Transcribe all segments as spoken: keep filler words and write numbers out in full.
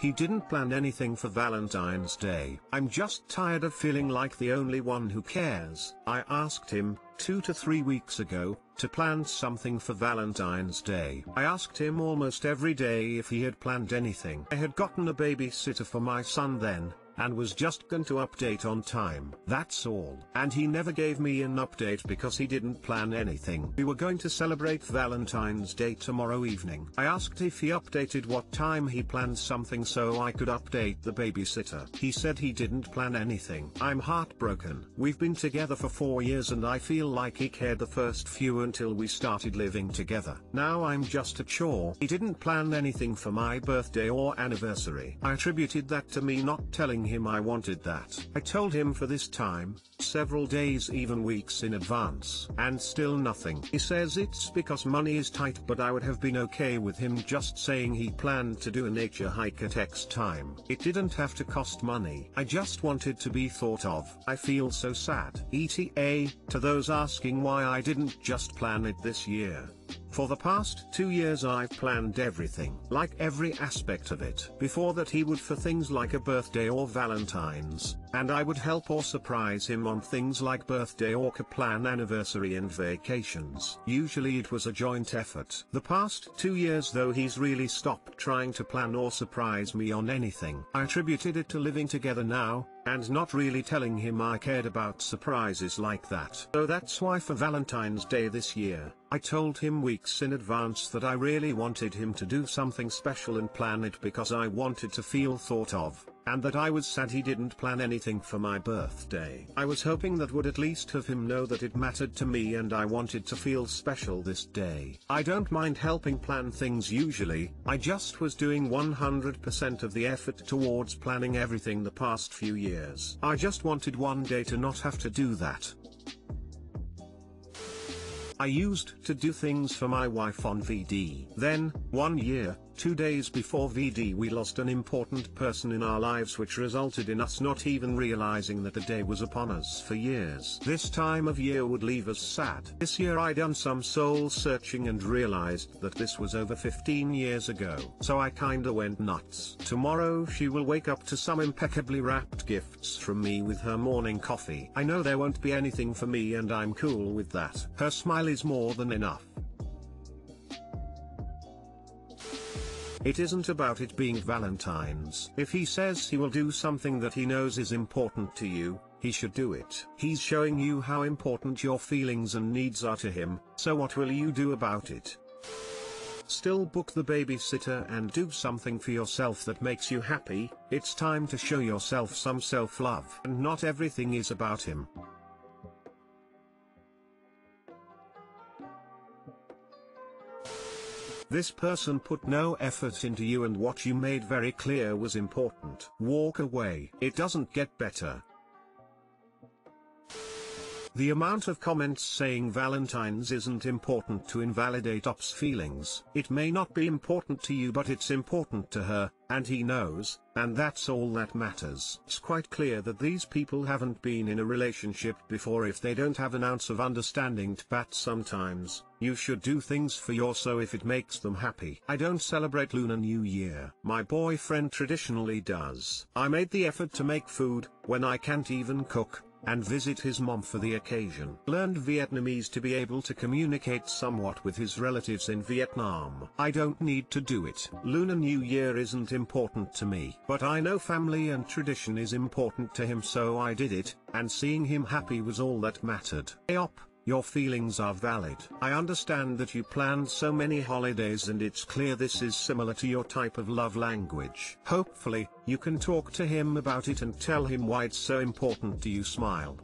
He didn't plan anything for Valentine's Day. I'm just tired of feeling like the only one who cares. I asked him, two to three weeks ago, to plan something for Valentine's Day. I asked him almost every day if he had planned anything. I had gotten a babysitter for my son then, and was just going to update on time. That's all. And he never gave me an update because he didn't plan anything. We were going to celebrate Valentine's Day tomorrow evening. I asked if he updated what time he planned something so I could update the babysitter. He said he didn't plan anything. I'm heartbroken. We've been together for four years and I feel like he cared the first few until we started living together. Now I'm just a chore. He didn't plan anything for my birthday or anniversary. I attributed that to me not telling him him I wanted that. I told him for this time, several days even weeks in advance, and still nothing. He says it's because money is tight, but I would have been okay with him just saying he planned to do a nature hike at X time. It didn't have to cost money. I just wanted to be thought of. I feel so sad. E T A, to those asking why I didn't just plan it this year. For the past two years I've planned everything, like every aspect of it. Before that he would for things like a birthday or Valentine's, and I would help or surprise him on things like birthday or plan anniversary and vacations. Usually it was a joint effort. The past two years though he's really stopped trying to plan or surprise me on anything. I attributed it to living together now, and not really telling him I cared about surprises like that. So that's why for Valentine's Day this year, I told him weeks in advance that I really wanted him to do something special and plan it because I wanted to feel thought of, and that I was sad he didn't plan anything for my birthday. I was hoping that would at least have him know that it mattered to me and I wanted to feel special this day. I don't mind helping plan things usually, I just was doing one hundred percent of the effort towards planning everything the past few years. I just wanted one day to not have to do that. I used to do things for my wife on V D. Then, one year, two days before V D we lost an important person in our lives, which resulted in us not even realizing that the day was upon us for years. This time of year would leave us sad. This year I done some soul searching and realized that this was over fifteen years ago. So I kinda went nuts. Tomorrow she will wake up to some impeccably wrapped gifts from me with her morning coffee. I know there won't be anything for me and I'm cool with that. Her smile is more than enough. It isn't about it being Valentine's. If he says he will do something that he knows is important to you, he should do it. He's showing you how important your feelings and needs are to him, so what will you do about it? Still book the babysitter and do something for yourself that makes you happy. It's time to show yourself some self-love. And not everything is about him. This person put no effort into you, and what you made very clear was important. Walk away. It doesn't get better. The amount of comments saying Valentine's isn't important to invalidate Op's feelings. It may not be important to you, but it's important to her, and he knows, and that's all that matters. It's quite clear that these people haven't been in a relationship before. If they don't have an ounce of understanding to bat sometimes, you should do things for yourself if it makes them happy. I don't celebrate Lunar New Year. My boyfriend traditionally does. I made the effort to make food, when I can't even cook, and visit his mom for the occasion. Learned Vietnamese to be able to communicate somewhat with his relatives in Vietnam. I don't need to do it. Lunar New Year isn't important to me, but I know family and tradition is important to him, so I did it, and seeing him happy was all that mattered. Hey Op, your feelings are valid. I understand that you planned so many holidays, and it's clear this is similar to your type of love language. Hopefully, you can talk to him about it and tell him why it's so important to you. Smile.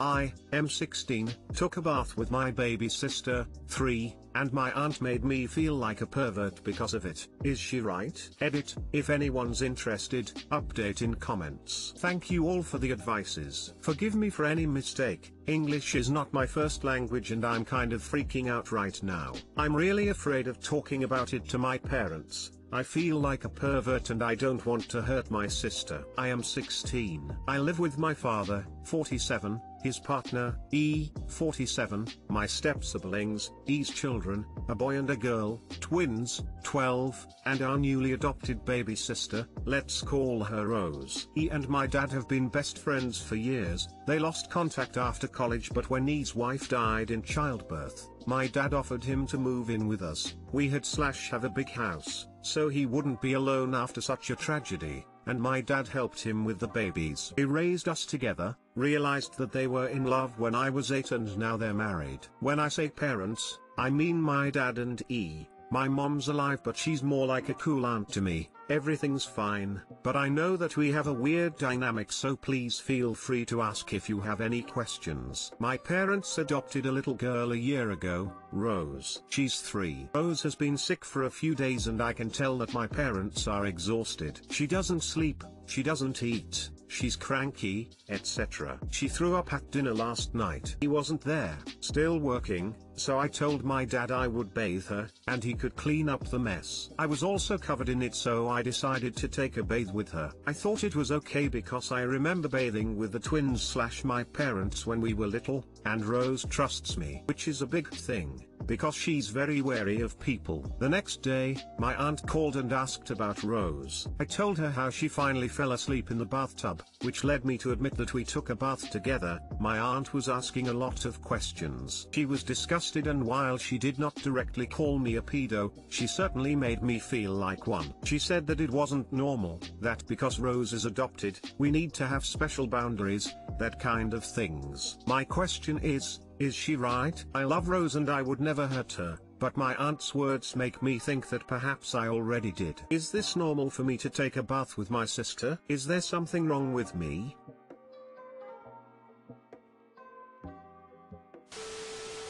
I, M sixteen, took a bath with my baby sister, three, and my aunt made me feel like a pervert because of it. Is she right? Edit, if anyone's interested, update in comments. Thank you all for the advices. Forgive me for any mistake, English is not my first language and I'm kind of freaking out right now. I'm really afraid of talking about it to my parents. I feel like a pervert and I don't want to hurt my sister. I am sixteen. I live with my father, forty-seven, his partner, E, forty-seven, my step-siblings, E's children, a boy and a girl, twins, twelve, and our newly adopted baby sister, let's call her Rose. E and my dad have been best friends for years. They lost contact after college, but when E's wife died in childbirth, my dad offered him to move in with us. We had slash have a big house, so he wouldn't be alone after such a tragedy, and my dad helped him with the babies. They raised us together, realized that they were in love when I was eight, and now they're married. When I say parents, I mean my dad and E. My mom's alive, but she's more like a cool aunt to me. Everything's fine, but I know that we have a weird dynamic, so please feel free to ask if you have any questions. My parents adopted a little girl a year ago, Rose. She's three. Rose has been sick for a few days, and I can tell that my parents are exhausted. She doesn't sleep, she doesn't eat, she's cranky, et cetera. She threw up at dinner last night. He wasn't there, still working, so I told my dad I would bathe her, and he could clean up the mess. I was also covered in it, so I decided to take a bathe with her. I thought it was okay because I remember bathing with the twins slash my parents when we were little, and Rose trusts me, which is a big thing, because she's very wary of people. The next day, my aunt called and asked about Rose. I told her how she finally fell asleep in the bathtub, which led me to admit that we took a bath together. My aunt was asking a lot of questions. She was disgusted, and while she did not directly call me a pedo, she certainly made me feel like one. She said that it wasn't normal, that because Rose is adopted, we need to have special boundaries, that kind of things. My question is, is she right? I love Rose and I would never hurt her, but my aunt's words make me think that perhaps I already did. Is this normal for me to take a bath with my sister? Is there something wrong with me?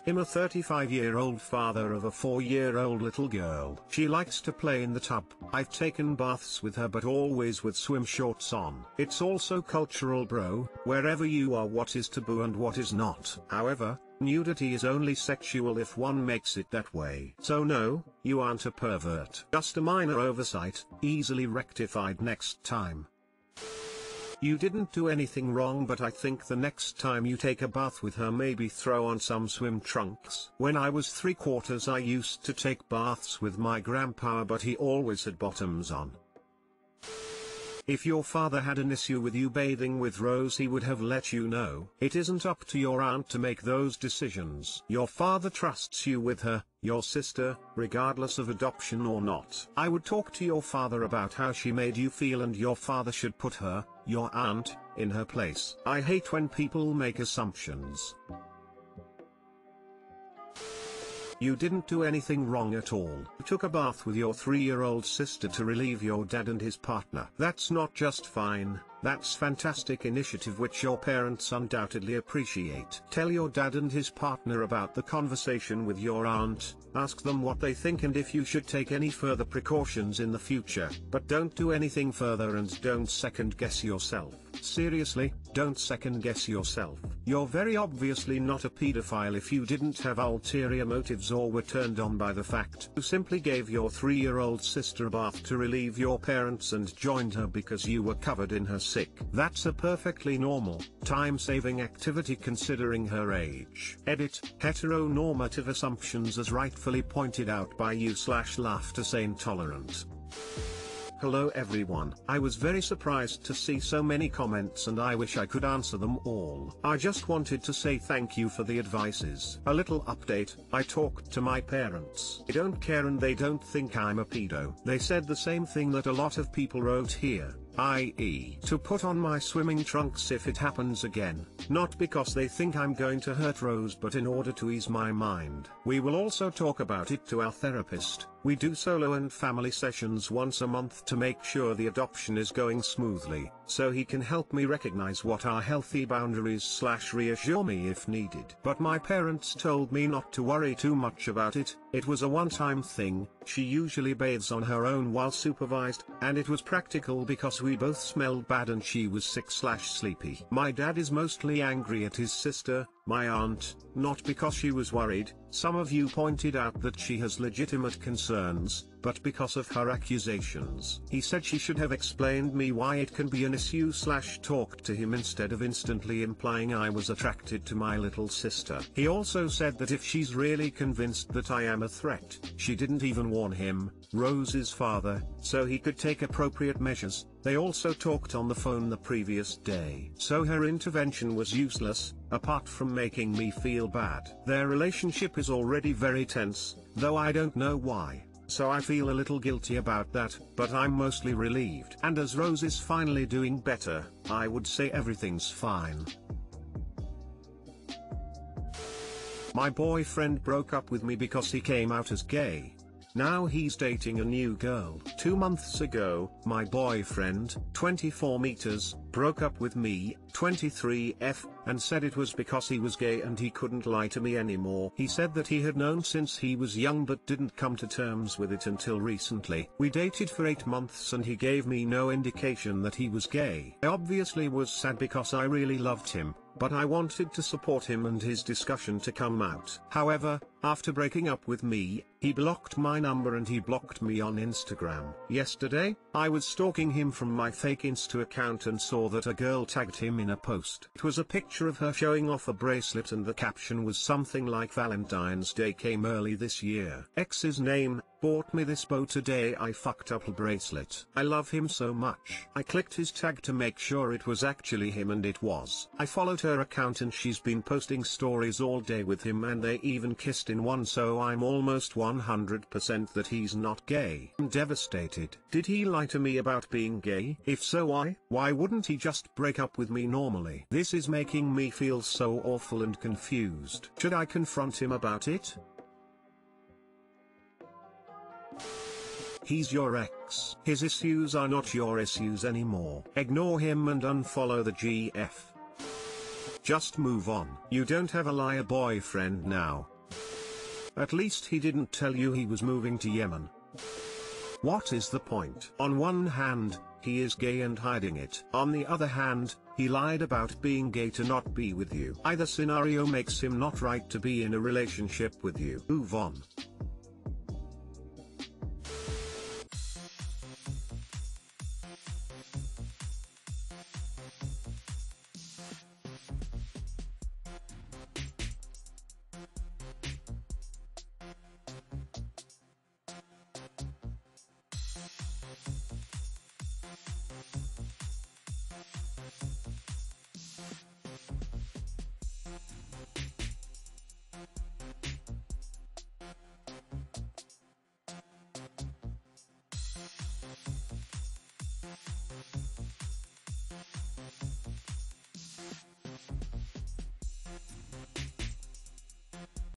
I'm a thirty-five-year-old father of a four-year-old little girl. She likes to play in the tub. I've taken baths with her, but always with swim shorts on. It's also cultural, bro. Wherever you are, what is taboo and what is not. However, nudity is only sexual if one makes it that way. So no, you aren't a pervert. Just a minor oversight, easily rectified next time. You didn't do anything wrong, but I think the next time you take a bath with her, maybe throw on some swim trunks. When I was three quarters, I used to take baths with my grandpa, but he always had bottoms on. If your father had an issue with you bathing with Rose, he would have let you know. It isn't up to your aunt to make those decisions. Your father trusts you with her, your sister, regardless of adoption or not. I would talk to your father about how she made you feel, and your father should put her, your aunt, in her place. I hate when people make assumptions. You didn't do anything wrong at all. You took a bath with your three-year-old sister to relieve your dad and his partner. That's not just fine, that's fantastic initiative, which your parents undoubtedly appreciate. Tell your dad and his partner about the conversation with your aunt, ask them what they think and if you should take any further precautions in the future, but don't do anything further and don't second guess yourself. Seriously, don't second guess yourself. You're very obviously not a pedophile if you didn't have ulterior motives or were turned on by the fact. You simply gave your three-year-old sister a bath to relieve your parents and joined her because you were covered in her sick. That's a perfectly normal, time-saving activity considering her age. Edit, heteronormative assumptions as rightfully pointed out by you slash laughter sane tolerant. Hello everyone. I was very surprised to see so many comments and I wish I could answer them all. I just wanted to say thank you for the advices. A little update, I talked to my parents. They don't care and they don't think I'm a pedo. They said the same thing that a lot of people wrote here, that is to put on my swimming trunks if it happens again, not because they think I'm going to hurt Rose but in order to ease my mind. We will also talk about it to our therapist. We do solo and family sessions once a month to make sure the adoption is going smoothly, so he can help me recognize what are healthy boundaries slash reassure me if needed. But my parents told me not to worry too much about it. It was a one-time thing. She usually bathes on her own while supervised, and it was practical because we both smelled bad and she was sick slash sleepy. My dad is mostly angry at his sister, my aunt, not because she was worried. Some of you pointed out that she has legitimate concerns, but because of her accusations. He said she should have explained me why it can be an issue slash talked to him instead of instantly implying I was attracted to my little sister. He also said that if she's really convinced that I am a threat, she didn't even warn him, Rose's father, so he could take appropriate measures. They also talked on the phone the previous day. So her intervention was useless, apart from making me feel bad. Their relationship is already very tense, though I don't know why, so I feel a little guilty about that, but I'm mostly relieved. And as Rose is finally doing better, I would say everything's fine. My boyfriend broke up with me because he came out as gay. Now he's dating a new girl. Two months ago, my boyfriend, twenty-four meters, broke up with me, twenty-three F, and said it was because he was gay and he couldn't lie to me anymore. He said that he had known since he was young but didn't come to terms with it until recently. We dated for eight months and he gave me no indication that he was gay. I obviously was sad because I really loved him, but I wanted to support him and his discussion to come out. However, after breaking up with me, he blocked my number and he blocked me on Instagram. Yesterday, I was stalking him from my fake Insta account and saw that a girl tagged him in a post. It was a picture of her showing off a bracelet and the caption was something like "Valentine's Day came early this year. Ex's name, bought me this bow today. I fucked up a bracelet. I love him so much." I clicked his tag to make sure it was actually him, and it was. I followed her account and she's been posting stories all day with him and they even kissed in one, so I'm almost one hundred percent that he's not gay. I'm devastated. Did he lie to me about being gay? If so, why? Why wouldn't he just break up with me normally? This is making me feel so awful and confused. Should I confront him about it? He's your ex. His issues are not your issues anymore. Ignore him and unfollow the G F. Just move on. You don't have a liar boyfriend now. At least he didn't tell you he was moving to Yemen. What is the point? On one hand, he is gay and hiding it. On the other hand, he lied about being gay to not be with you. Either scenario makes him not right to be in a relationship with you. Move on.